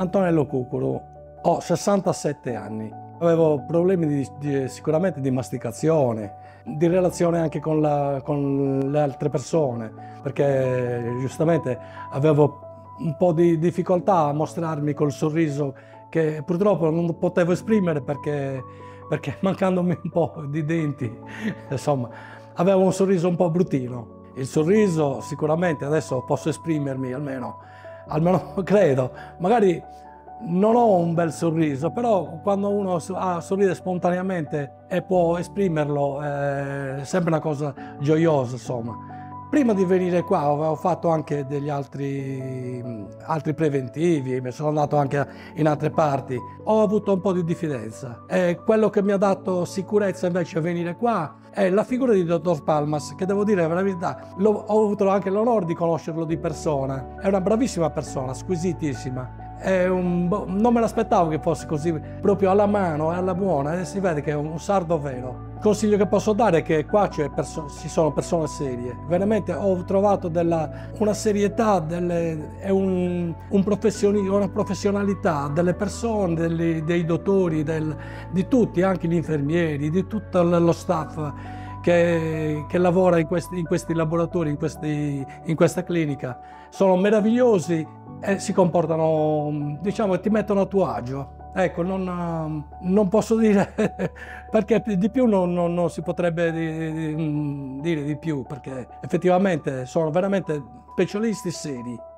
Antonello Cucolo, ho 67 anni, avevo problemi sicuramente di masticazione, di relazione anche con le altre persone, perché giustamente avevo un po' di difficoltà a mostrarmi col sorriso che purtroppo non potevo esprimere perché mancandomi un po' di denti, insomma, avevo un sorriso un po' bruttino. Il sorriso sicuramente adesso posso esprimermi, almeno credo. Magari non ho un bel sorriso, però quando uno sorride spontaneamente e può esprimerlo è sempre una cosa gioiosa, insomma. Prima di venire qua ho fatto anche degli altri preventivi, sono andato anche in altre parti. Ho avuto un po' di diffidenza e quello che mi ha dato sicurezza invece a venire qua è la figura di Dottor Palmas, che devo dire la verità, ho avuto anche l'onore di conoscerlo di persona. È una bravissima persona, squisitissima. Non me l'aspettavo che fosse così proprio alla mano e alla buona, e si vede che è un sardo vero. Il consiglio che posso dare è che qua ci sono persone serie, veramente ho trovato una serietà e una professionalità delle persone, dei dottori, di tutti, anche gli infermieri, di tutto lo staff che lavora in questi laboratori, in questa clinica. Sono meravigliosi e si comportano, diciamo, ti mettono a tuo agio. Ecco, non posso dire perché di più non si potrebbe dire di più, perché effettivamente sono veramente specialisti seri.